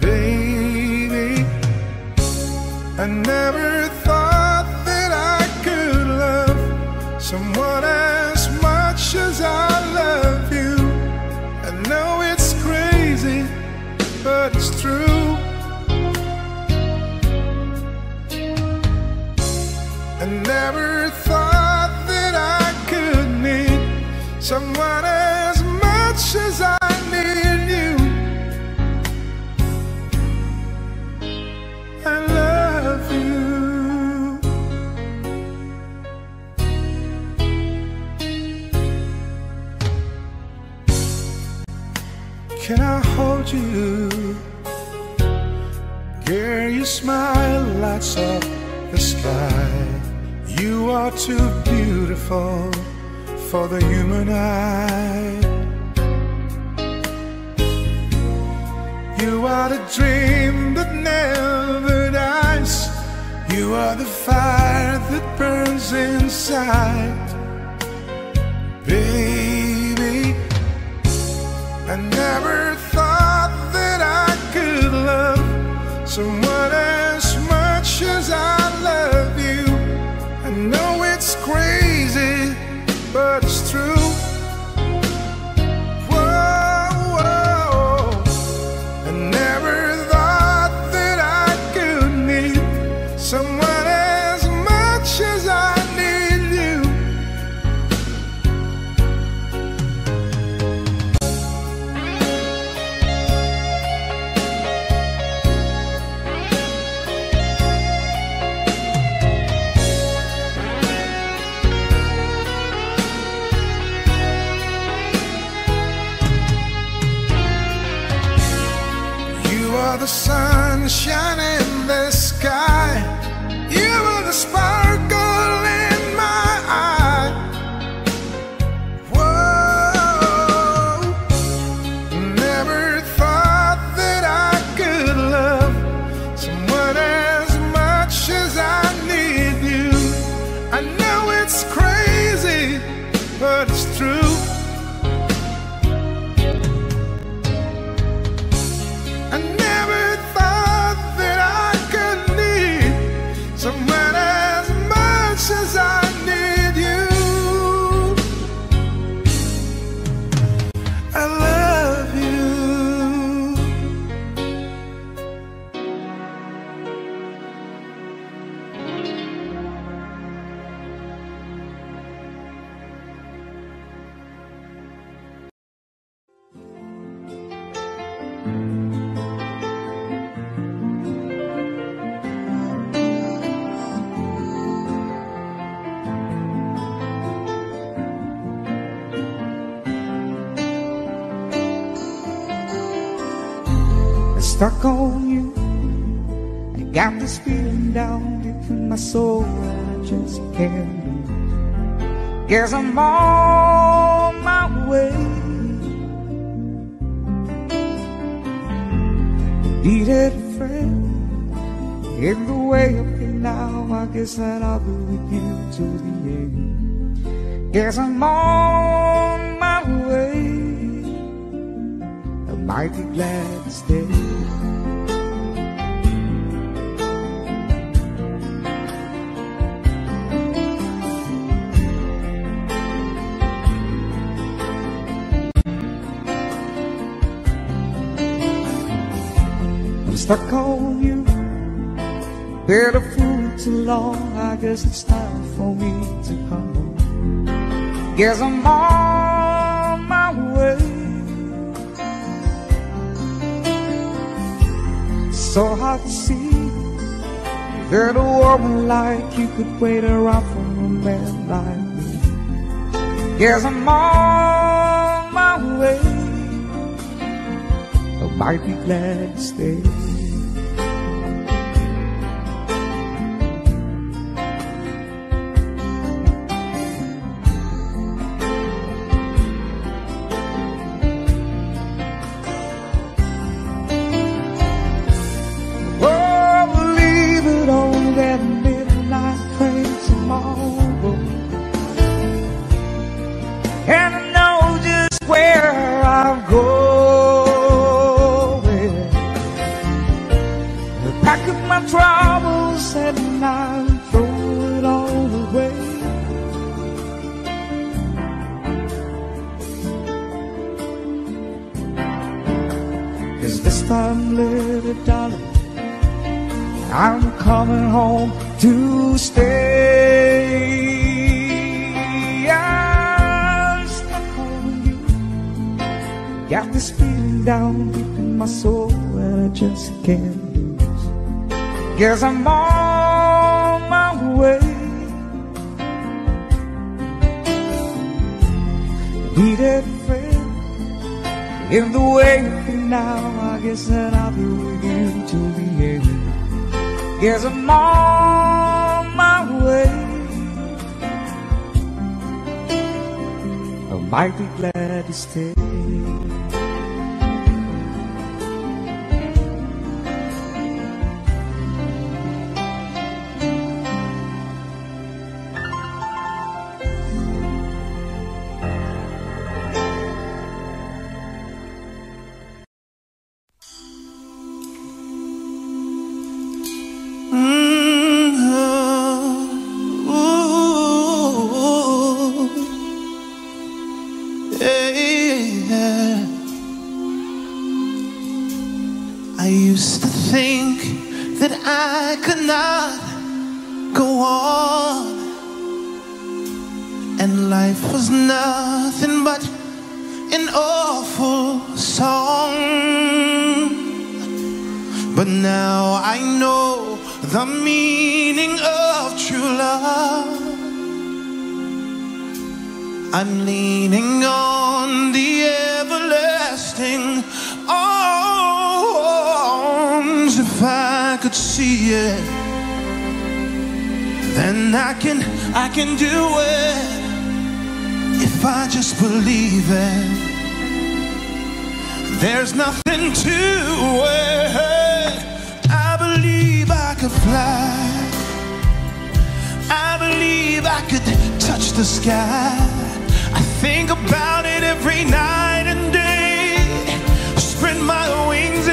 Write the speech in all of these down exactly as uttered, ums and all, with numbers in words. Baby, I never thought that I could love someone as much as I love you. I know it's crazy, but it's true. I never thought that I could need someone as much as I need you. I love you. Can I hold you? Girl, your smile lights up the sky. You are too beautiful for the human eye. You are the dream that never dies. You are the fire that burns inside. Baby, I never thought that I could love someone as much as I love you. I know it's crazy, but it's true. Whoa, whoa. I never thought that I could need someone as much as I need you. You are the sunshine in the sky. You are the sparkle in my eye. Whoa, never thought that I could love someone as much as I need you. I know it's crazy, but it's true. Stuck on you, I got this feeling down deep in my soul that I just can't lose. Guess I'm on my way. Needed a friend in the way up here now. I guess that I'll be with you till the end. Guess I'm on my way. I might be glad to stay. Stuck on you, been a fool too long. I guess it's time for me to come home. Guess I'm on my way. So hard to see that a woman like you could wait around for a man like me. Guess I'm on my way. I might be glad to stay. 'Cause this time, little darling, I'm coming home to stay. I'm stuck on you. Got this feeling down deep in my soul and I just can't lose. 'Cause I'm on my way. Need a friend in the way now. I guess that I'll be with you till the end. Guess I'm on my way. I might be glad to stay. About it every night. Spread my wings.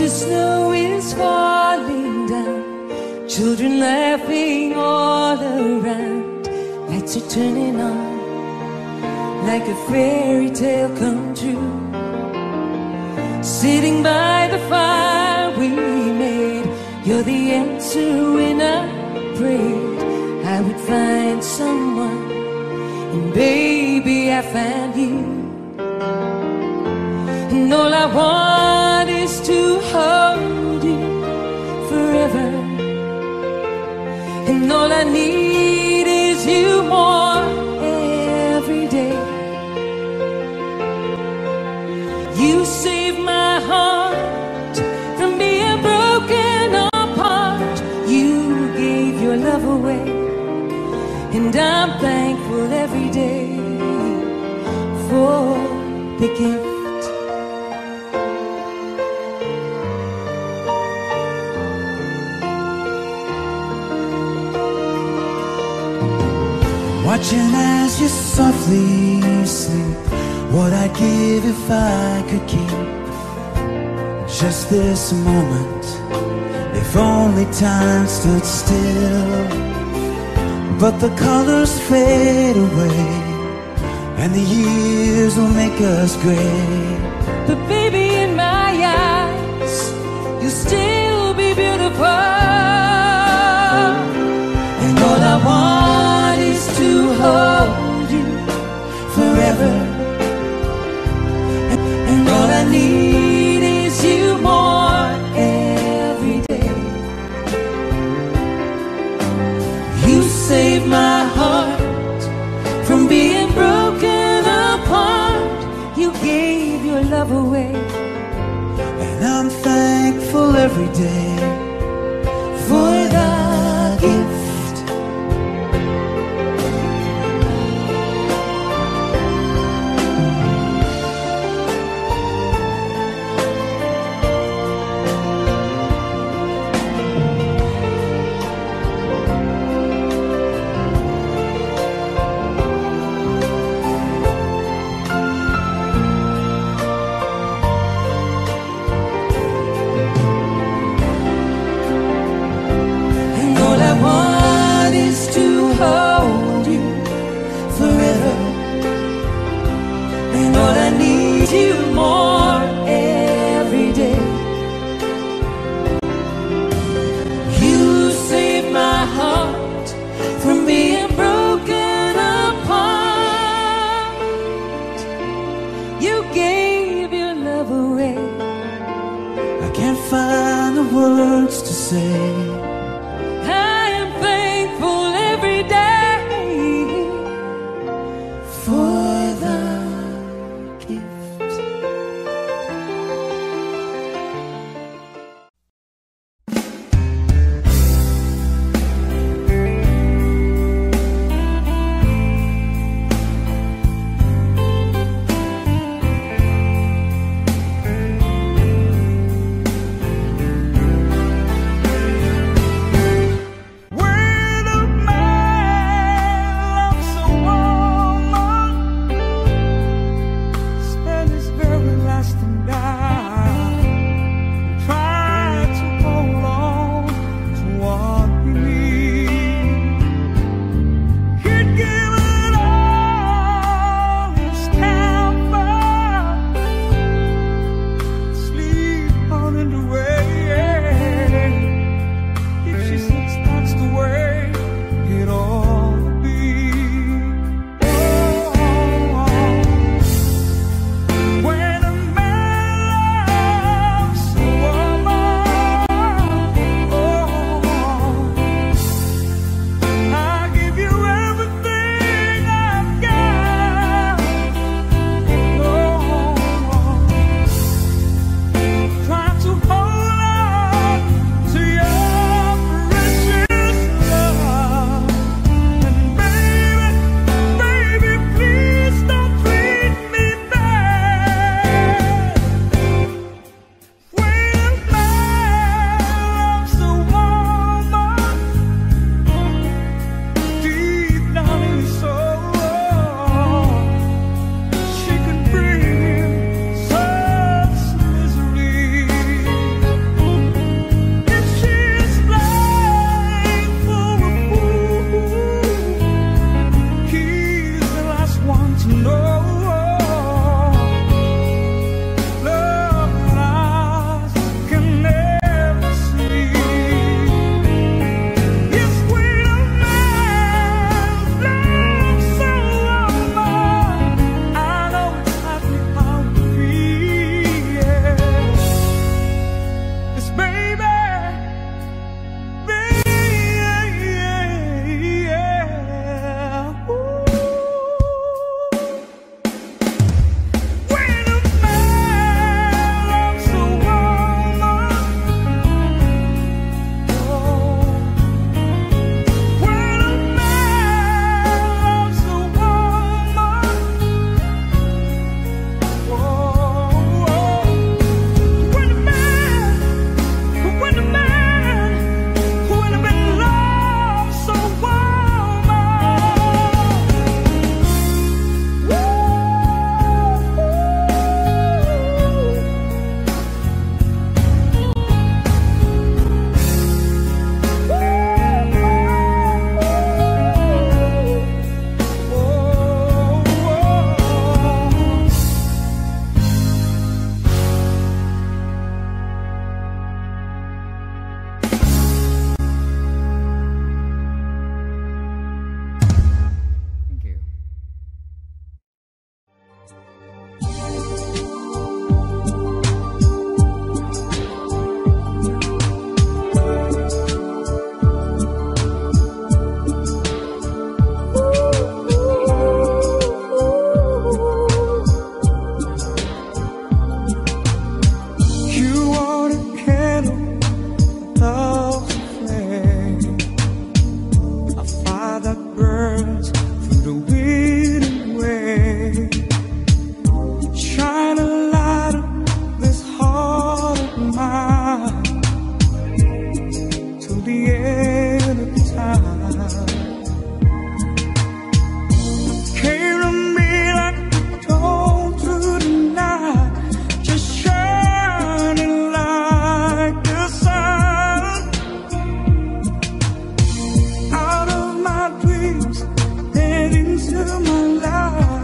the snow is falling down, children laughing all around, lights are turning on like a fairy tale come true. Sitting by the fire we made, you're the answer when I prayed I would find someone, and baby I found you. And all I want is to hold you forever, and all I need is you more every day. You saved my heart from being broken apart, you gave your love away, and I'm thankful every day for the gift. Watching as you softly sleep, what I'd give if I could keep just this moment, if only time stood still. But the colors fade away, and the years will make us gray. But baby, in my eyes, you'll still be beautiful. And all I want to hold you forever, and, and all I need is you more every day. You saved my heart from being broken apart, you gave your love away, and I'm thankful every day for the gift. fire that burns through the wind and wave. Shine a light on this heart of mine till the end of time. Came to me like a dawn through the night, just shining like the sun. Out of my dreams and into my life,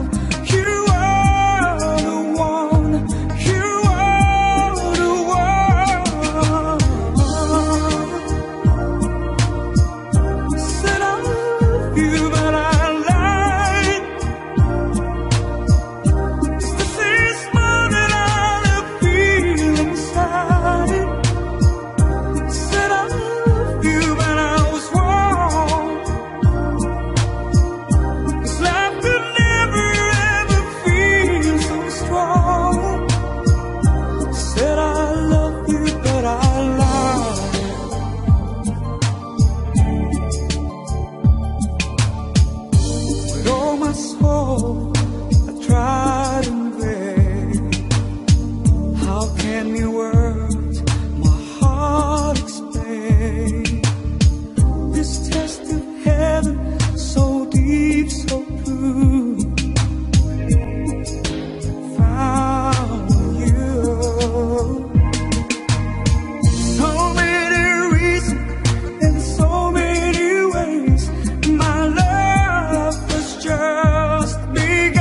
big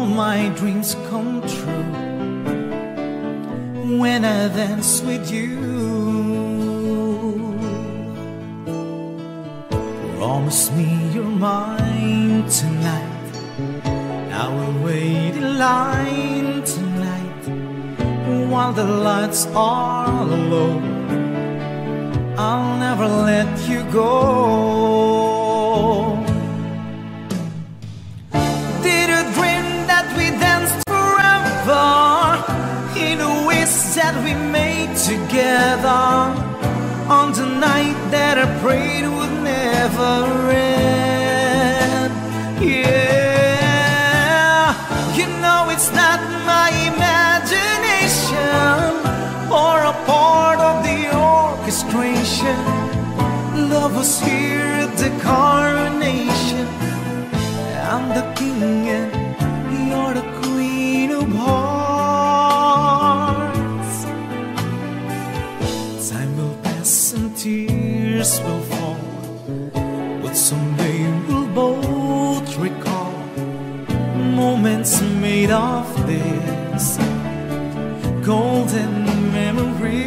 all my dreams come true when I dance with you. Promise me you're mine tonight. I will wait in line tonight while the lights are low. I'll never let you go. Did you dream that we danced forever in the ways that we made together, on the night that I prayed would never end? Yeah, you know it's not my imagination or a part of the orchestration. Love was here at the coronation. I'm the king and you're the queen of hearts. Time will pass and tears will fall, but someday we'll both recall moments made of this golden memory.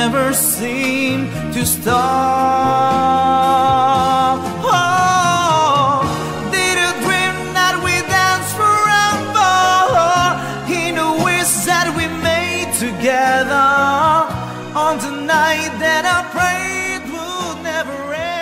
Never seem to stop. Oh, did you dream that we danced forever in the ways that we made together, on the night that I prayed would never end?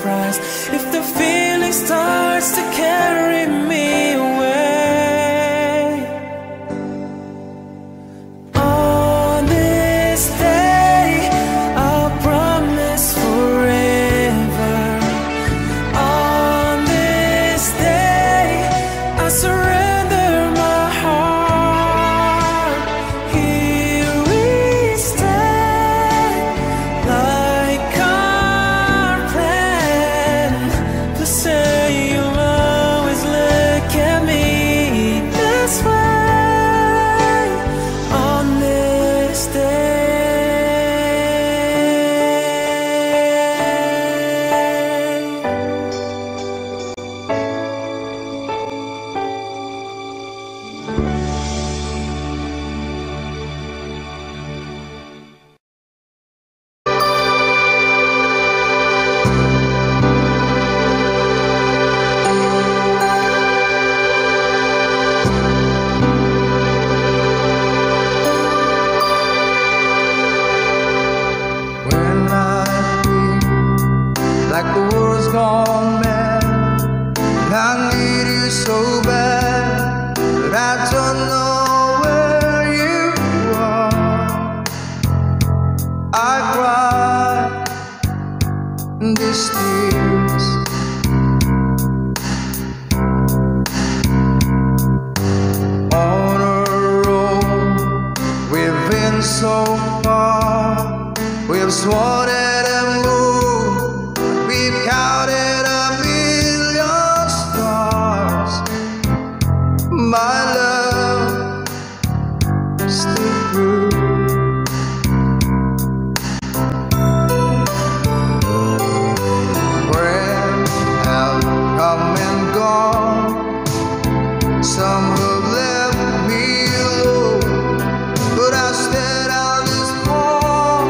surprised if the feeling starts to carry me away. On this day, I'll promise forever. On this day, I surrender. But I stand on this wall.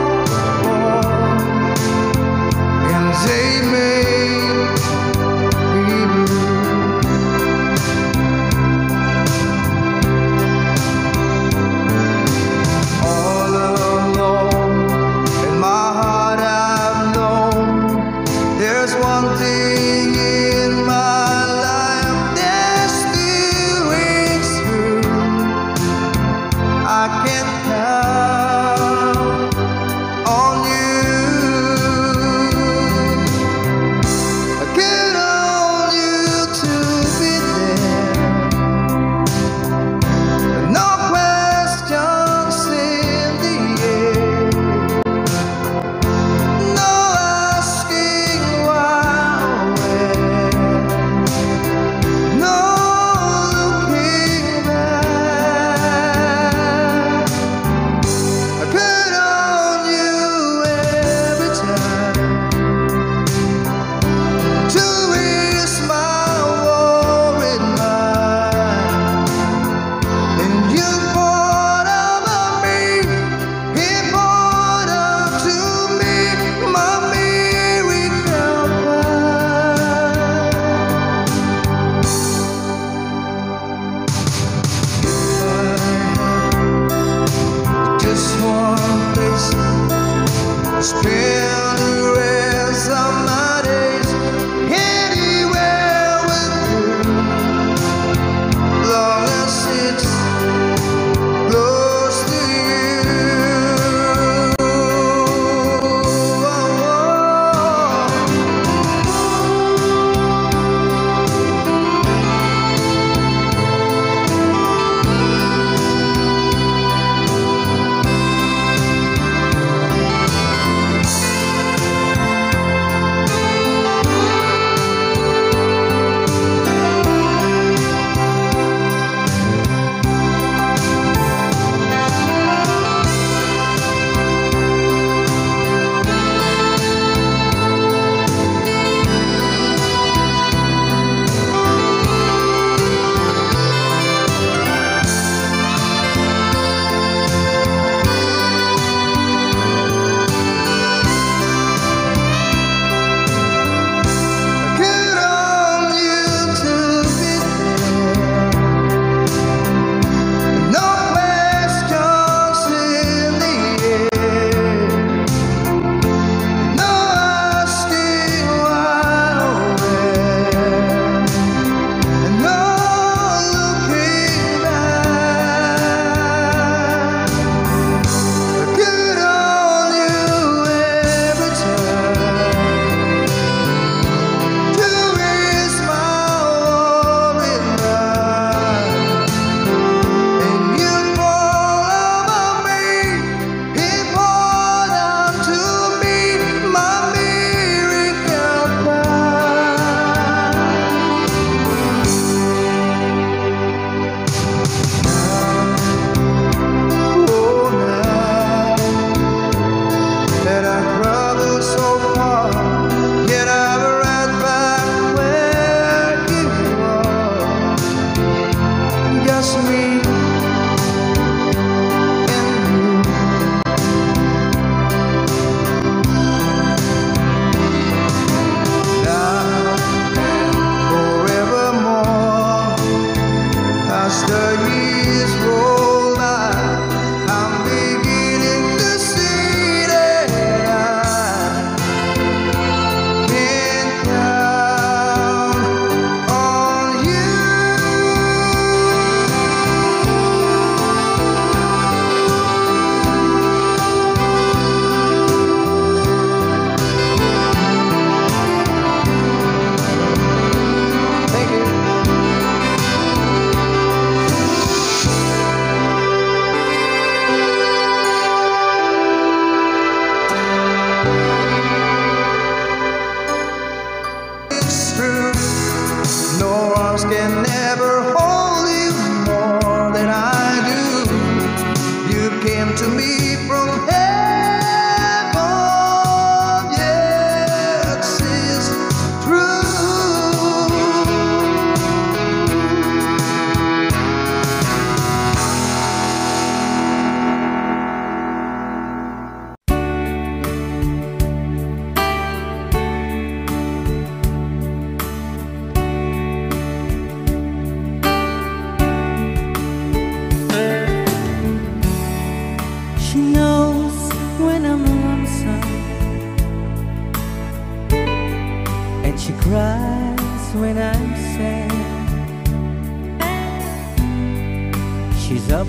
always up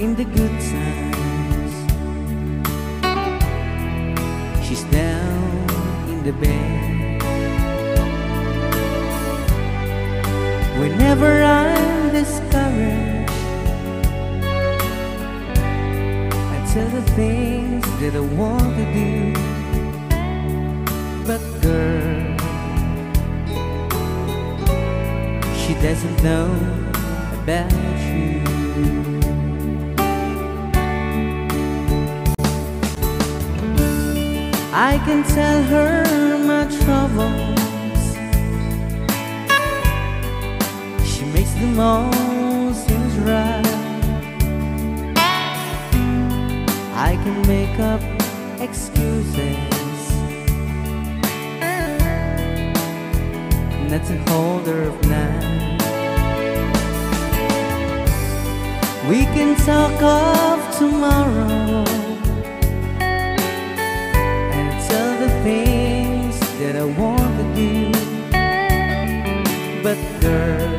in the good times. She's down in the bed whenever I'm discouraged. I tell the things that I want to do, but girl, she doesn't know about you. I can tell her my troubles, she makes them all seem dry. I can make up excuses not to hold her up now. We can talk of tomorrow and tell the things that I want to do, but girl,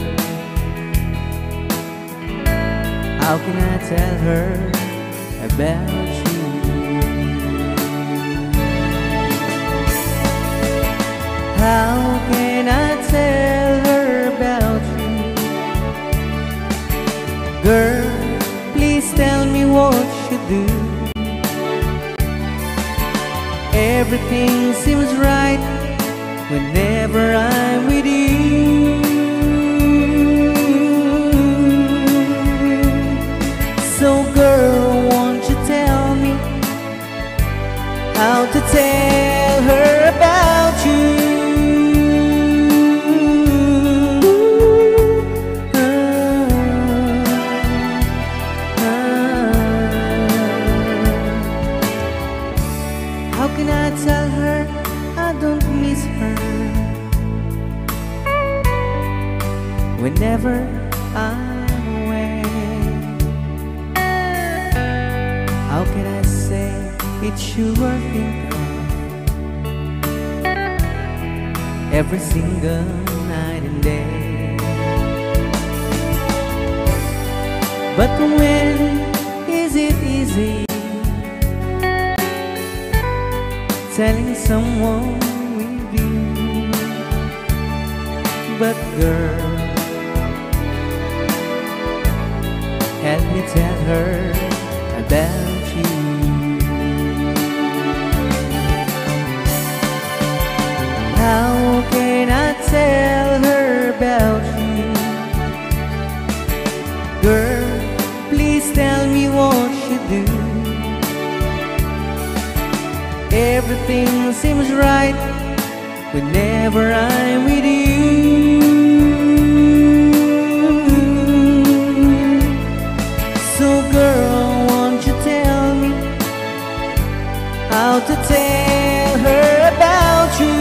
how can I tell her about you? How can I tell her about you? Girl, tell me what you do. Everything seems right whenever I'm with you. So girl, won't you tell me how to tell her about you? Whenever I'm away, how can I say it's you I think of every single night and day? But when is it easy telling someone with you? But girl, help me tell her about you. How can I tell her about you? Girl, please tell me what you do. Everything seems right whenever I'm with you. How to tell her about you?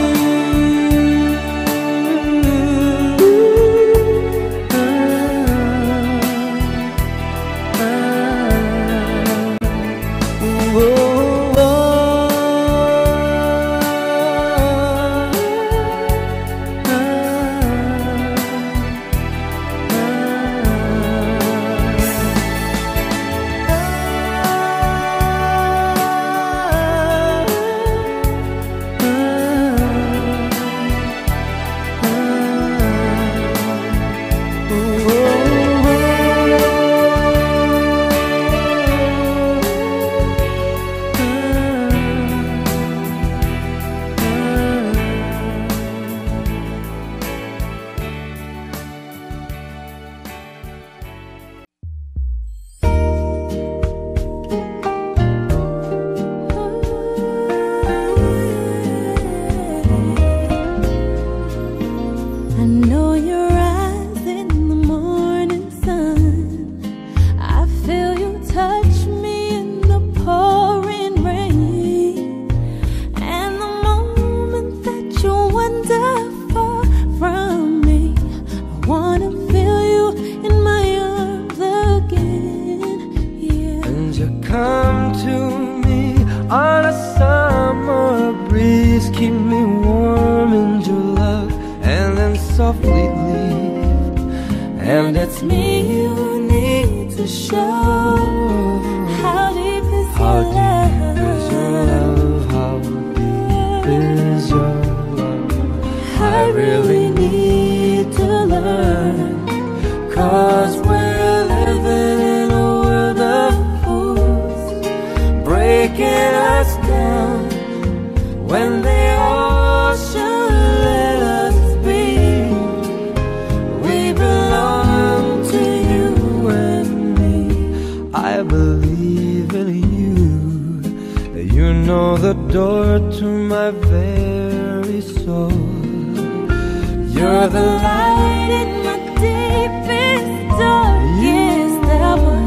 Softly leave, and it's me you need to to show how deep is your love. How deep is your love? How deep is your love? I really need to learn, 'cause we're living in a world of fools, breaking us down when they all should let us be. We belong to you and me. I believe in you. You know the door to my very soul. You're the light in my deepest, darkest hour.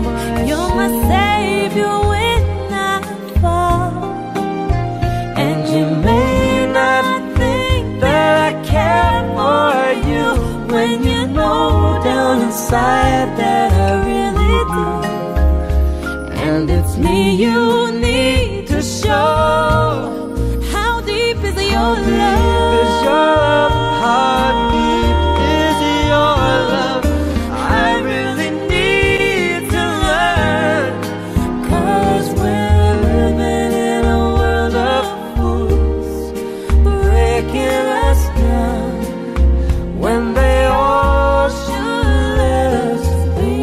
You're my savior when I fall. And you may not think that I care for you, when you know down inside that I really do. And it's me you need to show. How deep is your love? How deep is your love? I really need to learn, 'cause we're living in a world of fools, breaking us down when they all should let us be.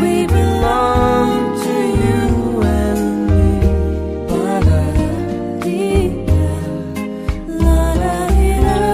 We belong to you and me. La-da-dee-da, la-da-dee-da.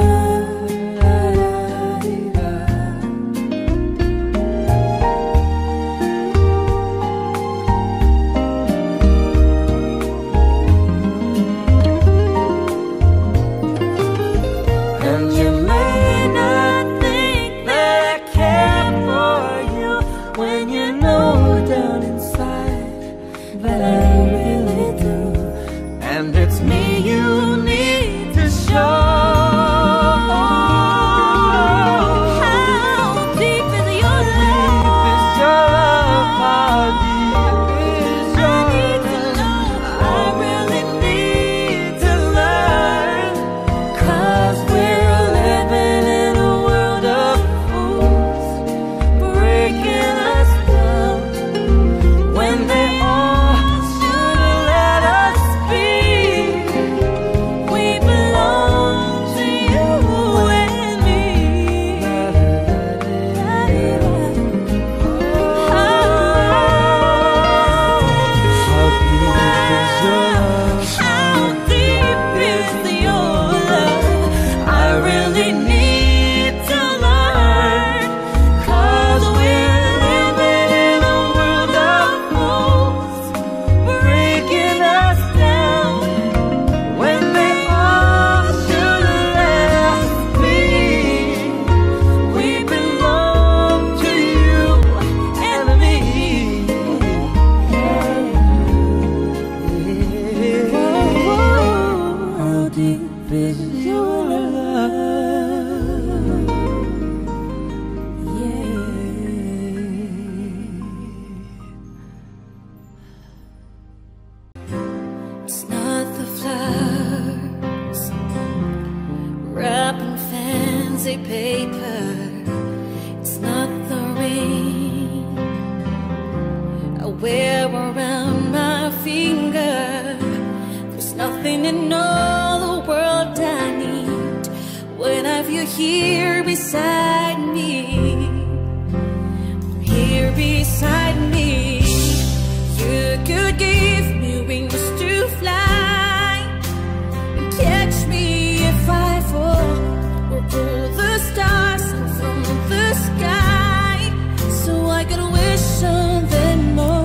Wish on them more.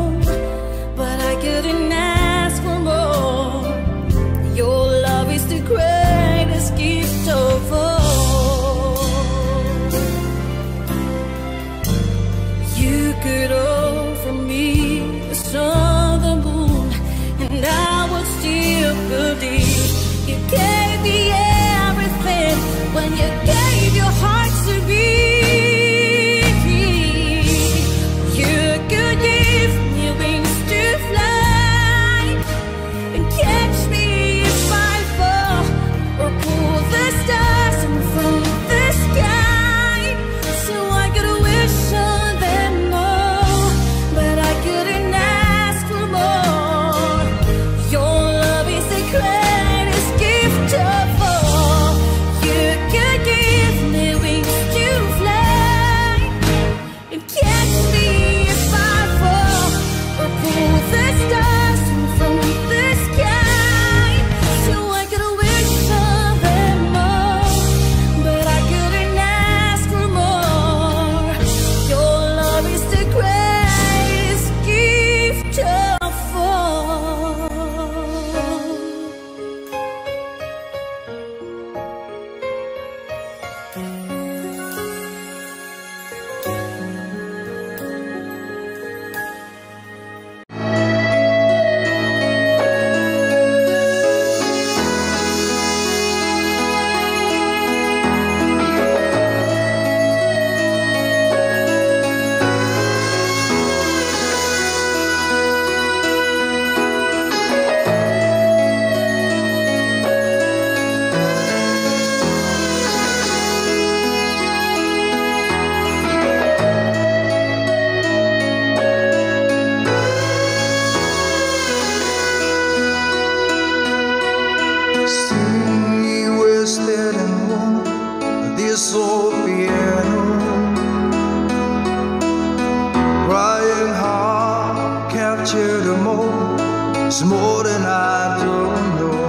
There's more than I don't know.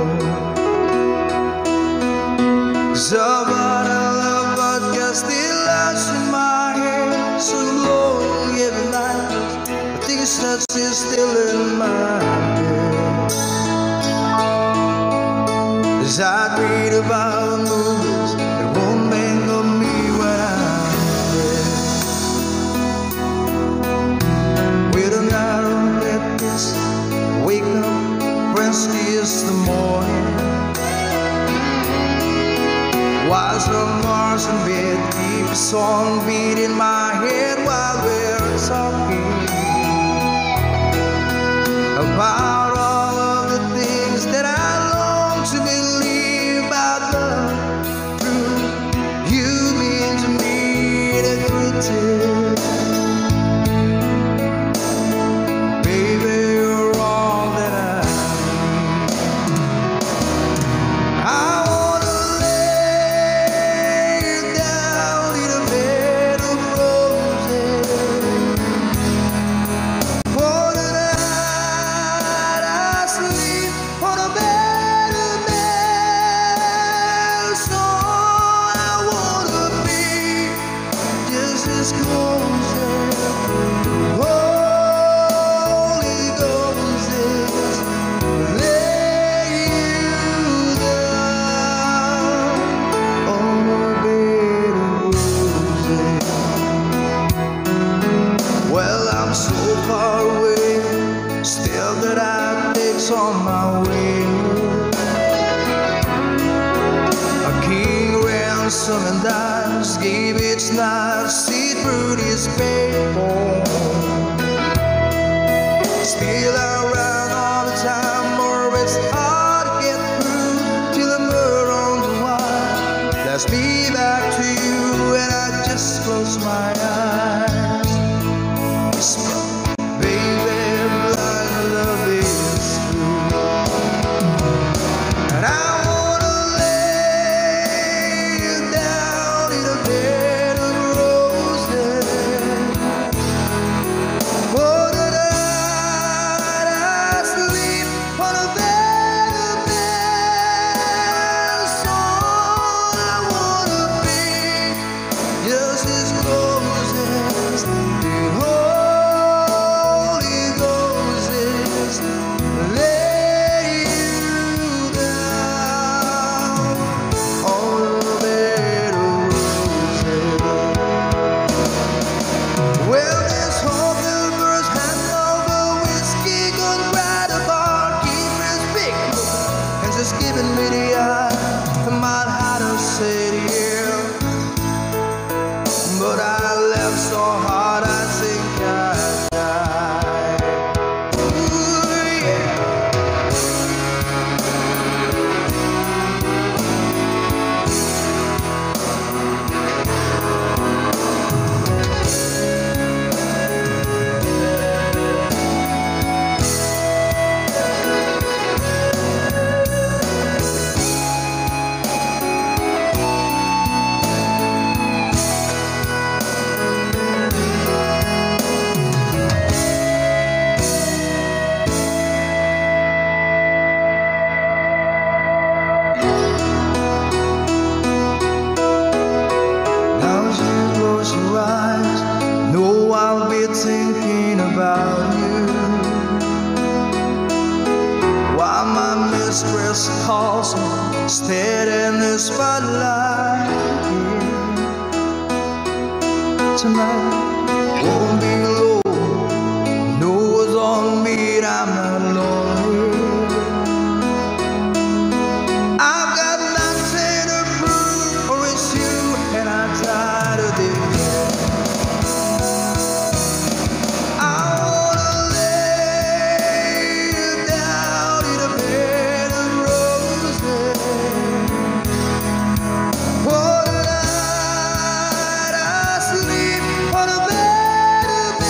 Someone I love but got still lies in my head. Some lonely every night, I think it's not still in my head. As I read about movies that won't make no me when I'm dead. With a narrow net this wake up, Wednesday is the morning. While some Mars in bed, keep a song beat in my head while we're talking about all of the things that I long to believe about love through you, me, and to me, and everything. On my way, a king ransom and dies, gave its life, see through this paper. Still around all the time, or it's hard to get through till I'm around the wire. That's me back to you, and I just close my eyes. Stared in the spotlight. Tonight won't be alone. No one's on me, I'm not lonely. I've got nothing to prove, for it's you and I'm tired of this. I wanna lay you down in a bed of roses. What did I sleep on a bed of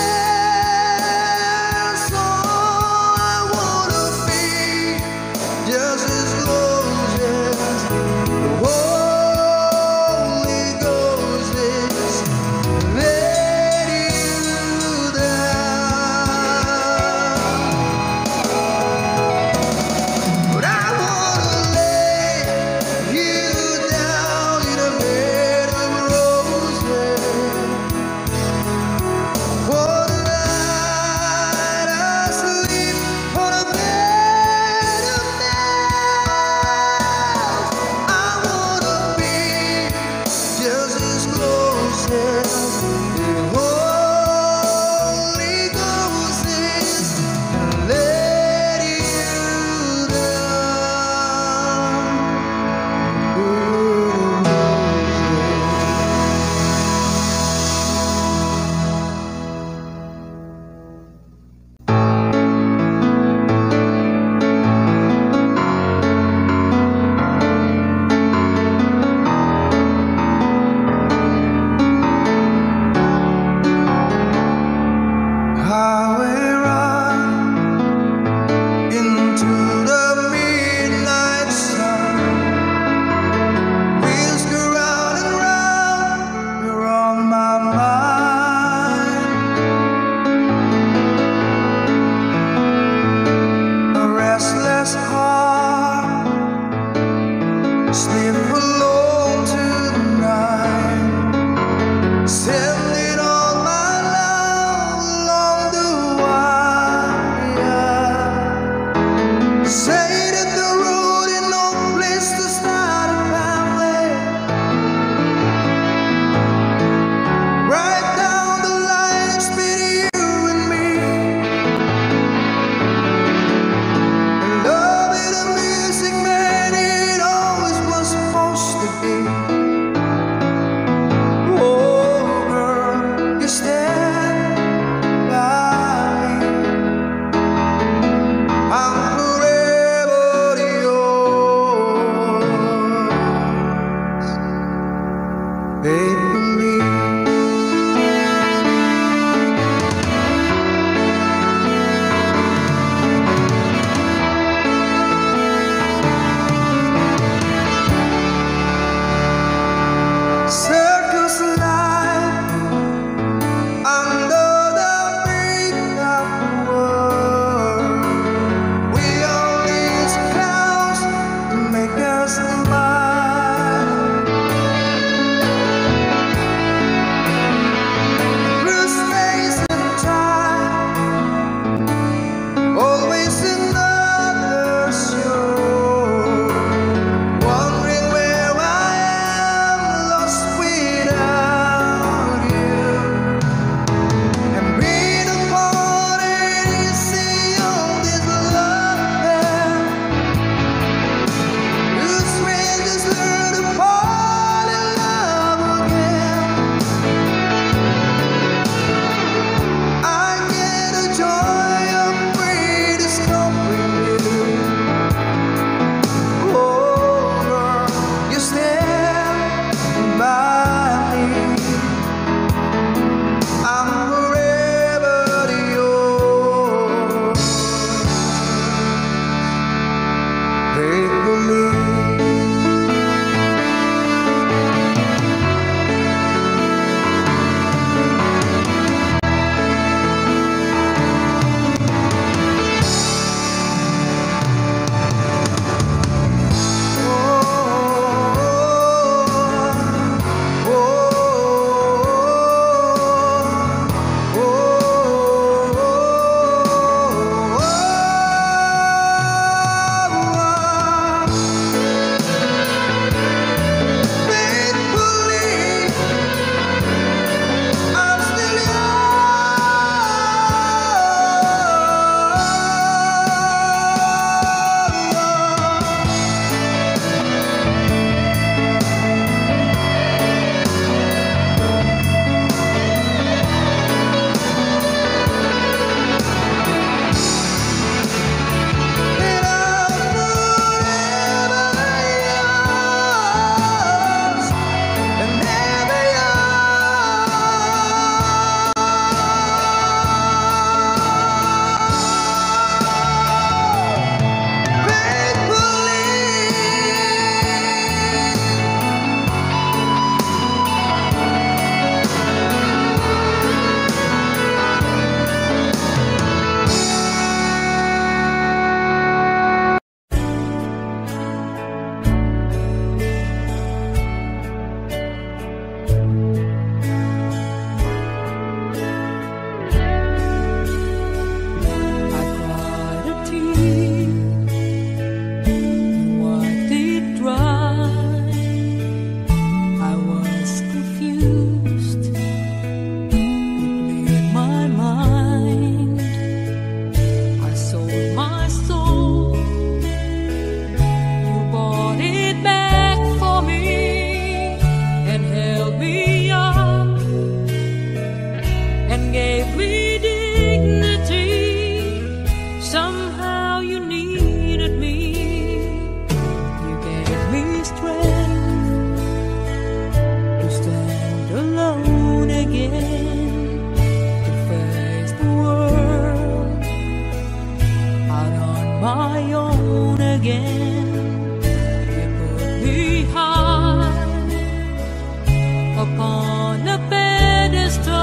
Upon a pedestal,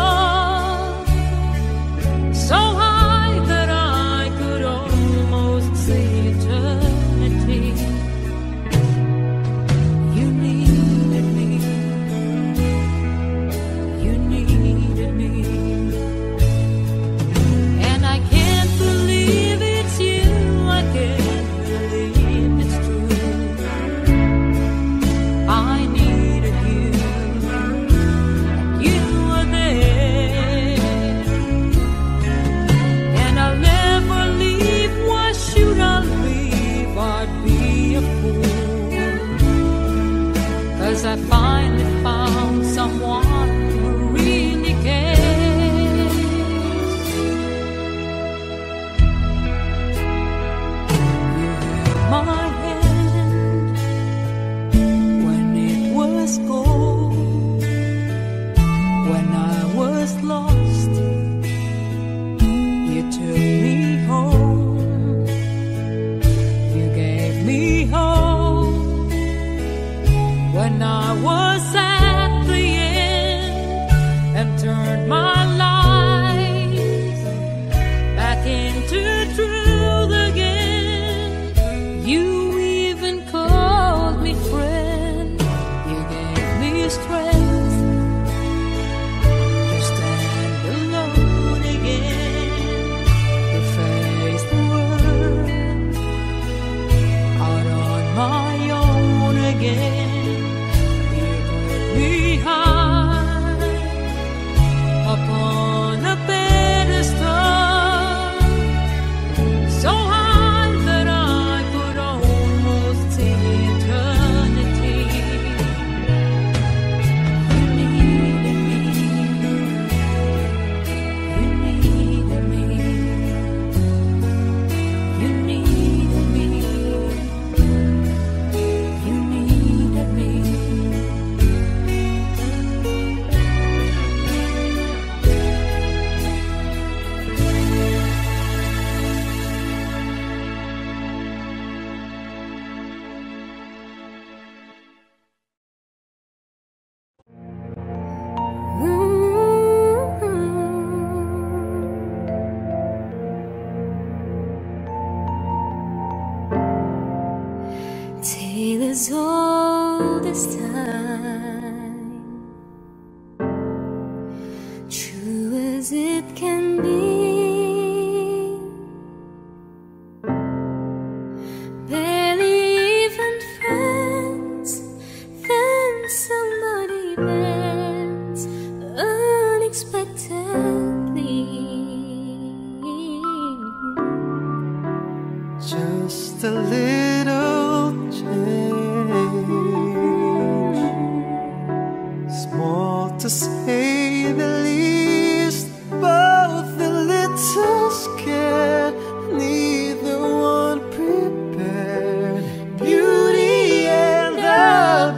as it can be. Barely even friends, then somebody bends unexpectedly. Just a little change, small to say the least, both a little scared, neither one prepared. Beauty and the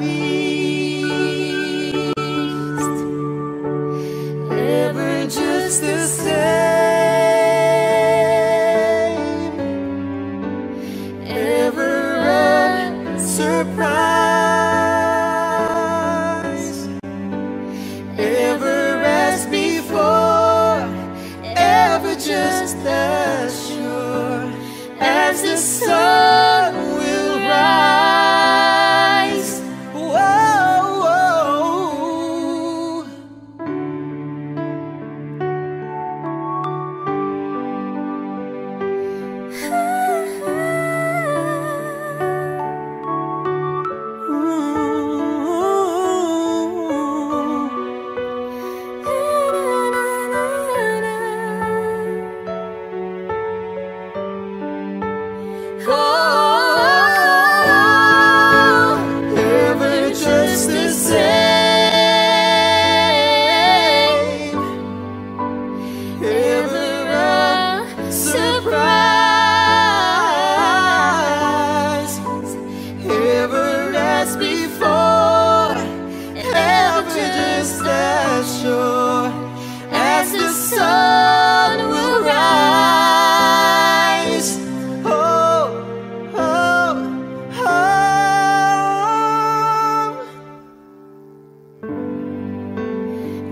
Beast, ever just the same, ever a surprise. Just as sure as the sun will rise. Whoa, whoa. Oh, ever just the same, ever a surprise, ever as before, ever just as sure as the sun will rise.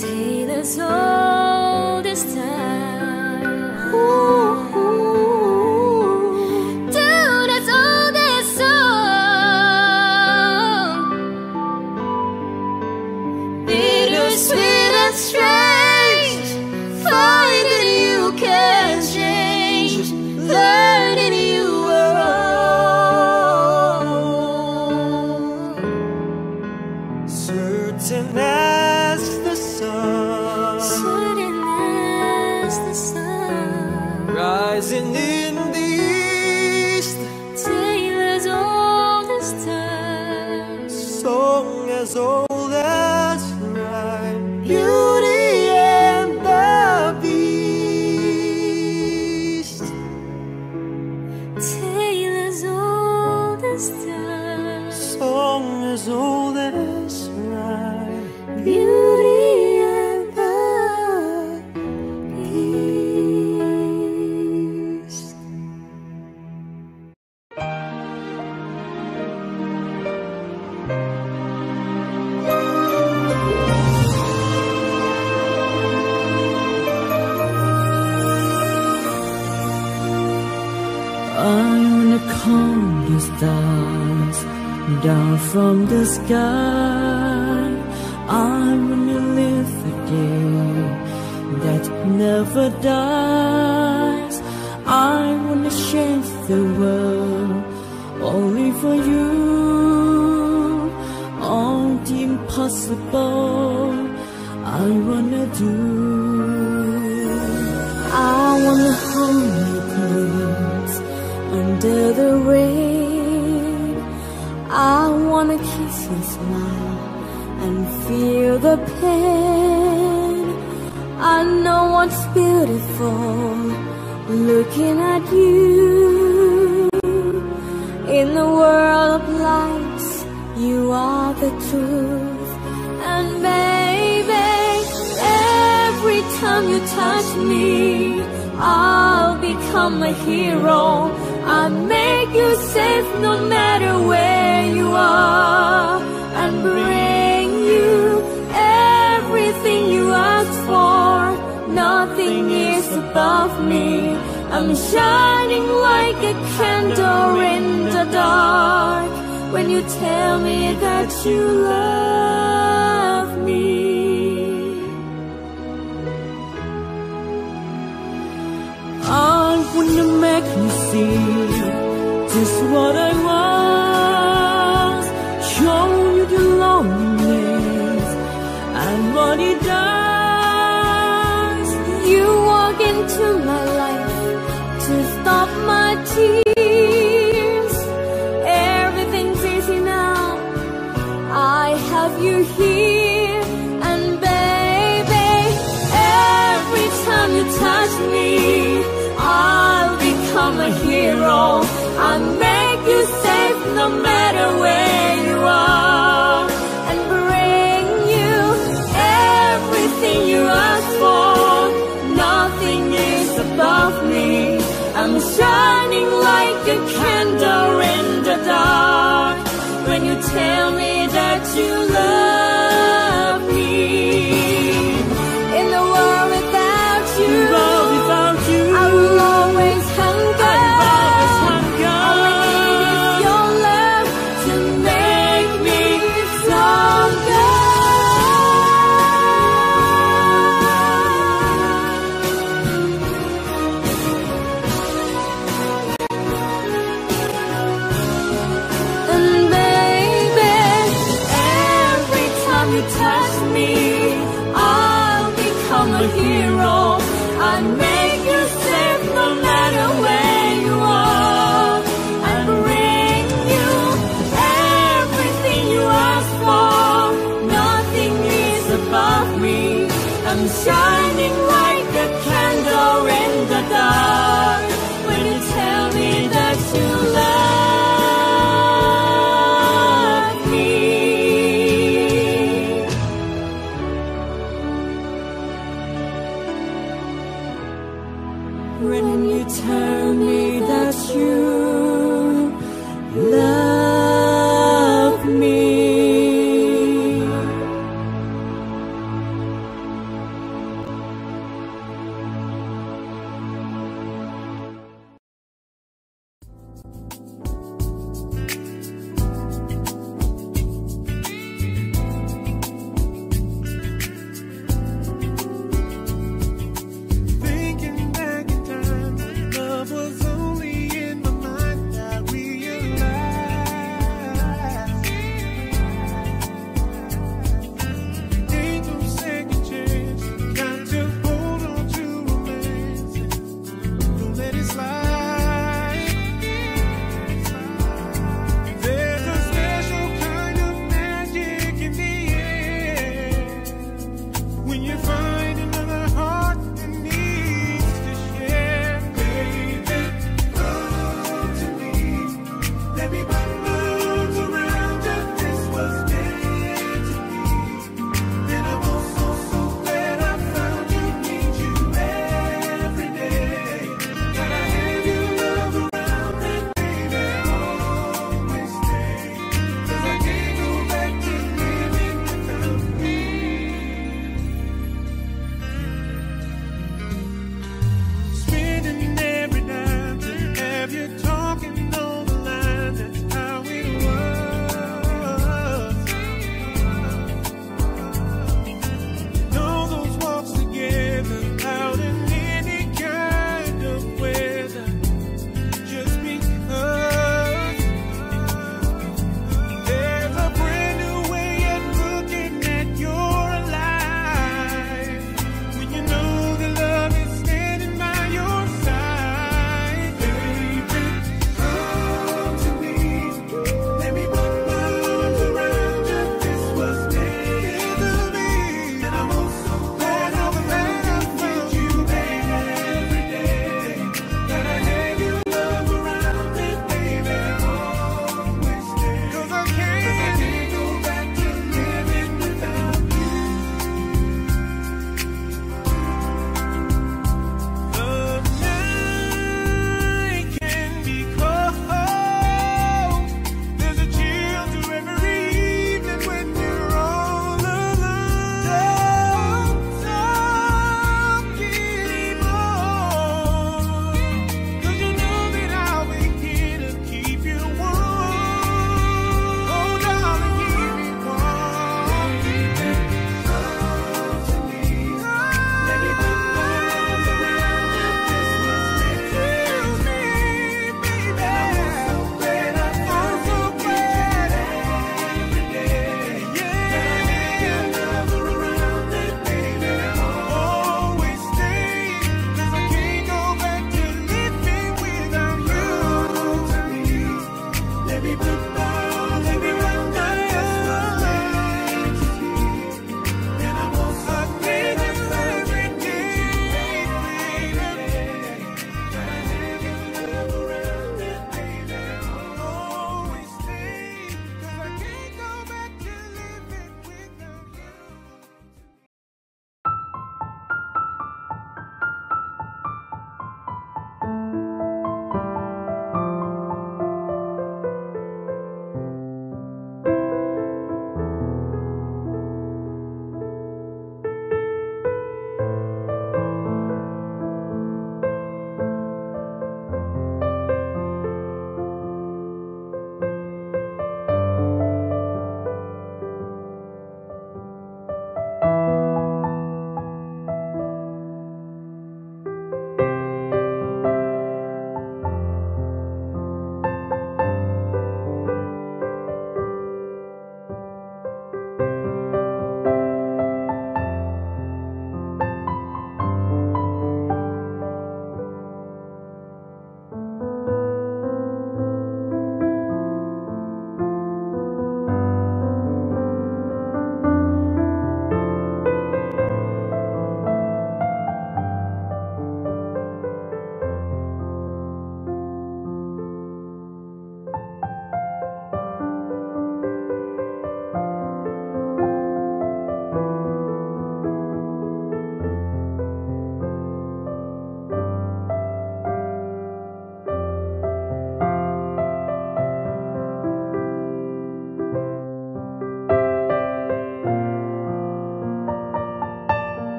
Tailors all this time. Ooh, ooh. Dude, that's all this song. Bittersweet and strange, find that you can change, learn that you were wrong. Certain as the sun, certain as the sun, rising in the east. Tale as old as time, song as old as rhyme. Beauty and the Beast, tale as old as time, song as old as rhyme. Beauty. Stars down from the sky, I wanna live a day that never dies. I wanna change the world only for you. All the impossible I wanna do. I wanna hold you close under the rain. I wanna kiss and smile and feel the pain. I know what's beautiful looking at you. In the world of lights, you are the truth. And baby, every time you touch me, I'll become a hero. I make you safe no matter where you are, and bring you everything you ask for. Nothing is above me. I'm shining like a candle in the dark when you tell me that you love me. wouldn't you make me see just what I was? Show you the loneliness and what it does. You walk into my life to stop my tears. Everything's easy now, I have you here. And baby, every time you touch me, I'll become a hero. I'll make you safe no matter where you are, and bring you everything you ask for. Nothing is above me. I'm shining like a candle in the dark. When you tell me that you love me, in the world without you, shining like a candle in the dark. When you tell me that you love me, when you tell me that you